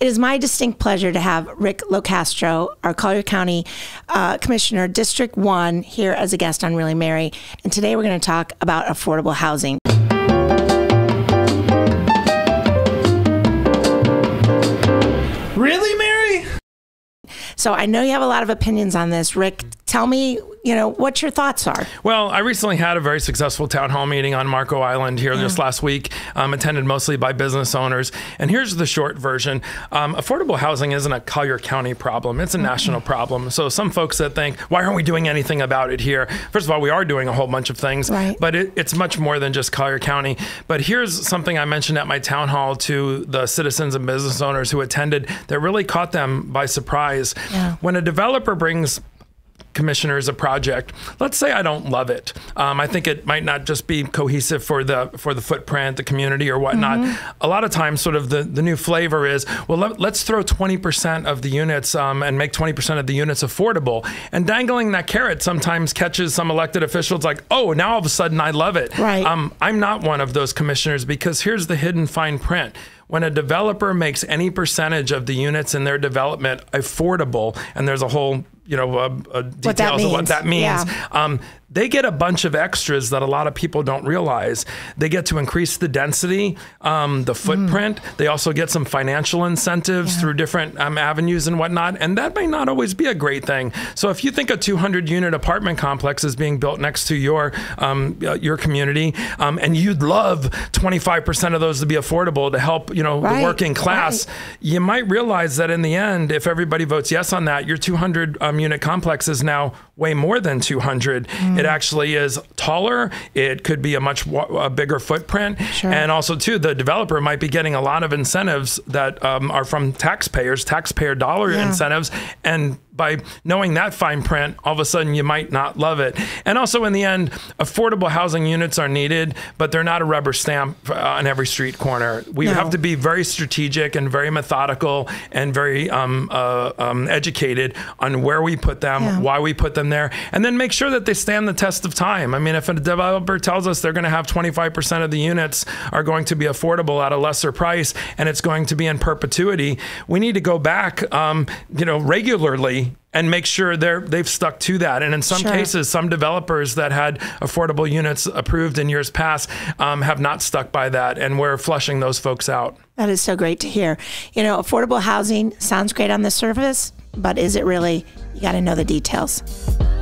It is my distinct pleasure to have Rick LoCastro, our Collier County Commissioner District 1, here as a guest on Really Mary. And today we're going to talk about affordable housing. Really Mary? So I know you have a lot of opinions on this, Rick. Tell me, you know, what your thoughts are. Well, I recently had a very successful town hall meeting on Marco Island here just last week, attended mostly by business owners. And here's the short version. Affordable housing isn't a Collier County problem. It's a national problem. So some folks that think, why aren't we doing anything about it here? First of all, we are doing a whole bunch of things, but it's much more than just Collier County. But here's something I mentioned at my town hall to the citizens and business owners who attended that really caught them by surprise. Yeah. When a developer brings commissioners a project, let's say I don't love it. I think it might not just be cohesive for the footprint, the community, or whatnot. A lot of times, sort of the new flavor is, well, let's throw 20% of the units and make 20% of the units affordable. And dangling that carrot sometimes catches some elected officials like, oh, now all of a sudden I love it. I'm not one of those commissioners, because here's the hidden fine print. When a developer makes any percentage of the units in their development affordable, and there's a whole details of what that means, they get a bunch of extras that a lot of people don't realize. They get to increase the density, the footprint. They also get some financial incentives through different avenues and whatnot, and that may not always be a great thing. So if you think a 200-unit apartment complex is being built next to your community, and you'd love 25% of those to be affordable to help the working class, you might realize that in the end, if everybody votes yes on that, your 200-unit complex is now way more than 200. It actually is taller. It could be a much bigger footprint. And also too, the developer might be getting a lot of incentives that are from taxpayers, taxpayer dollar incentives. And by knowing that fine print, all of a sudden you might not love it. And also in the end, affordable housing units are needed, but they're not a rubber stamp on every street corner. We have to be very strategic and very methodical and very educated on where we put them, why we put them there, and then make sure that they stand the test of time. I mean, if a developer tells us they're going to have 25% of the units are going to be affordable at a lesser price and it's going to be in perpetuity, we need to go back regularly and make sure they've stuck to that. And in some cases, some developers that had affordable units approved in years past have not stuck by that, and we're flushing those folks out. That is so great to hear. You know, affordable housing sounds great on the surface, but is it really? You got to know the details.